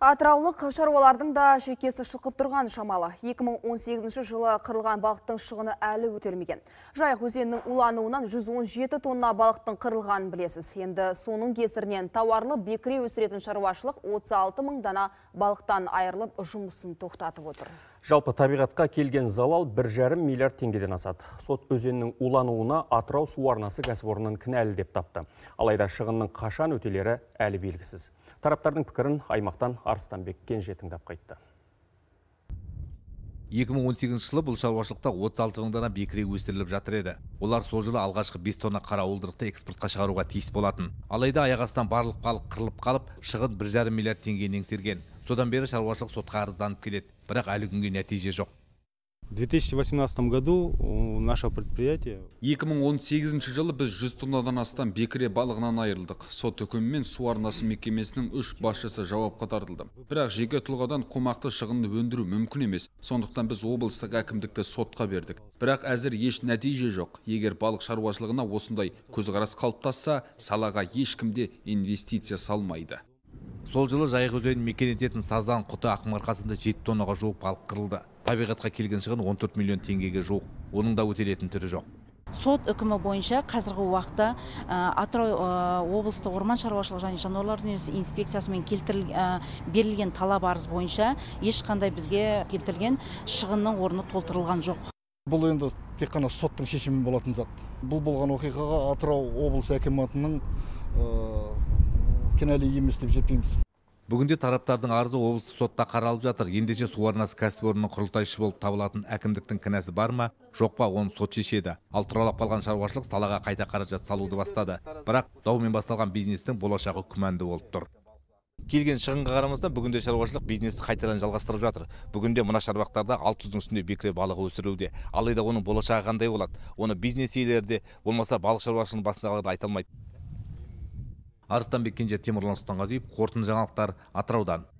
Атыраулық шаруалардың да шекесі шылқып тұрған шамалы. 2018 жылы қырылған балықтың шығыны әлі өтелмеген. Жайық өзенінің улануынан 117 тонна балықтың қырылғанын білесіз. Енді соның кесірінен тауарлы бекіре өсіретін шаруашылық 36 мың дана балықтан айырылып жұмысын тоқтатып отыр. Жалпы табиғатқа келген залал 1,5 миллиард теңгеден асады. Сот өзенінің улануына Атырау су арнасы кәсіпорнын кінәлі деп тапты. Алайда шығынның қашан өтелері әлі белгісіз. Тараптардың пікірін аймақтан Арыстанбек Кенжетіңдеп қайтты. 2018 жылы бұл шаруашылықта 36 мың дана бекіре өсіріліп жатыр еді. Олар сол жылы алғашқы 5 тонна қара уылдырықты экспортқа шығаруға тиіс болатын. Алайда аяқ астынан барлық балық қырылып қалып, шығын 1,5 миллиард теңгені еңсерген. Содан бері шаруашылық сотқа арызданып келеді, бірақ әлі күнге нәтиже жоқ. 2018 году наше предприятие 2018 жылы біз 100 тоннадан астам бекіре балығынан айырылдық. Сот үкімімен су арнасы мекемесінің 3 басшысы жауапқа тартылды. Бірақ жеке тұлғадан қомақты шығынды өндіру мүмкін емес. Сондықтан біз облыстық әкімдікті сотқа бердік. Бірақ әзір еш нәтиже жоқ. Егер балық шаруашылығына осындай көзқарас қалыптасса, салаға ешкімде инвестиция салмайды. Сол жылы Жайық өзенін мекен ететін Сазан, Құты, Ақмарқасында 7 тоннаға жуық балық қырылды. Табиғатқа келген шығын 14 миллион теңгеге жуық. Оның да өтелетін түрі жоқ. Сот үкімі бойынша қазіргі уақытта Атырау облыстық орман шаруашылығы және жануарлар дүниесі инспекциясымен берілген талап арыз бойынша ешқандай бізге келтірілген шығынның орны толтырылған жоқ. Бұл енді тек қана соттың шешімі болатын зат. Бұл болған оқиғаға Атырау облысы әкімдігінің кінәлі емес деп есептейміз. Бүгінде тараптардың арызы облыстық сотта қаралып жатыр. Ендеше су арнасы кәсіпорнының құрылтайшысы болып табылатын әкімдіктің кінәсі бар ма, жоқ па, оны сот шешеді. Ал тұралап қалған шаруашылық салаға қайта қаражат салуды бастады. Бірақ даумен басталған бизнестің болашағы күмәнді болып тұр. Келген шығынға қарамастан бүгінде шаруашылық бизнесті қайтадан жалғастырып жатыр. Бүгінде мына шарбақтарда 600-дің үстінде бекіре балығы өсірілуде. Алайда оның болашағы қандай болады? Оны бизнес иелері болмаса балық шаруашылығының басындағылар айта алмайды. Арыстанбек Кенже, Темірлан Сұлтанғазиев, қорытынды жаңалықтар, Атыраудан.